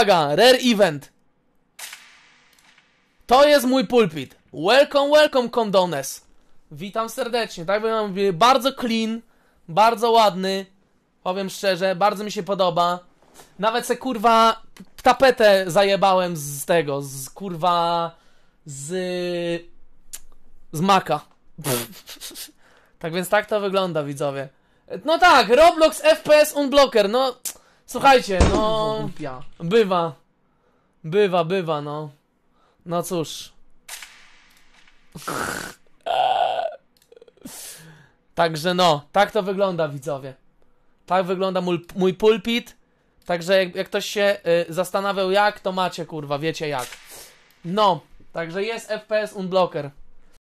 Uwaga, rare event. To jest mój pulpit. Welcome, welcome, condones. Witam serdecznie, tak bym mówił, bardzo clean, bardzo ładny. Powiem szczerze, bardzo mi się podoba. Nawet se kurwa tapetę zajebałem z tego, z kurwa, z maka. Tak więc tak to wygląda, widzowie. No tak, Roblox FPS Unblocker, no... Słuchajcie, no... Bywa, no. No cóż. Także no, tak to wygląda, widzowie. Tak wygląda mój pulpit. Także jak ktoś się zastanawiał jak, to macie, kurwa, wiecie jak. No, także jest FPS Unblocker.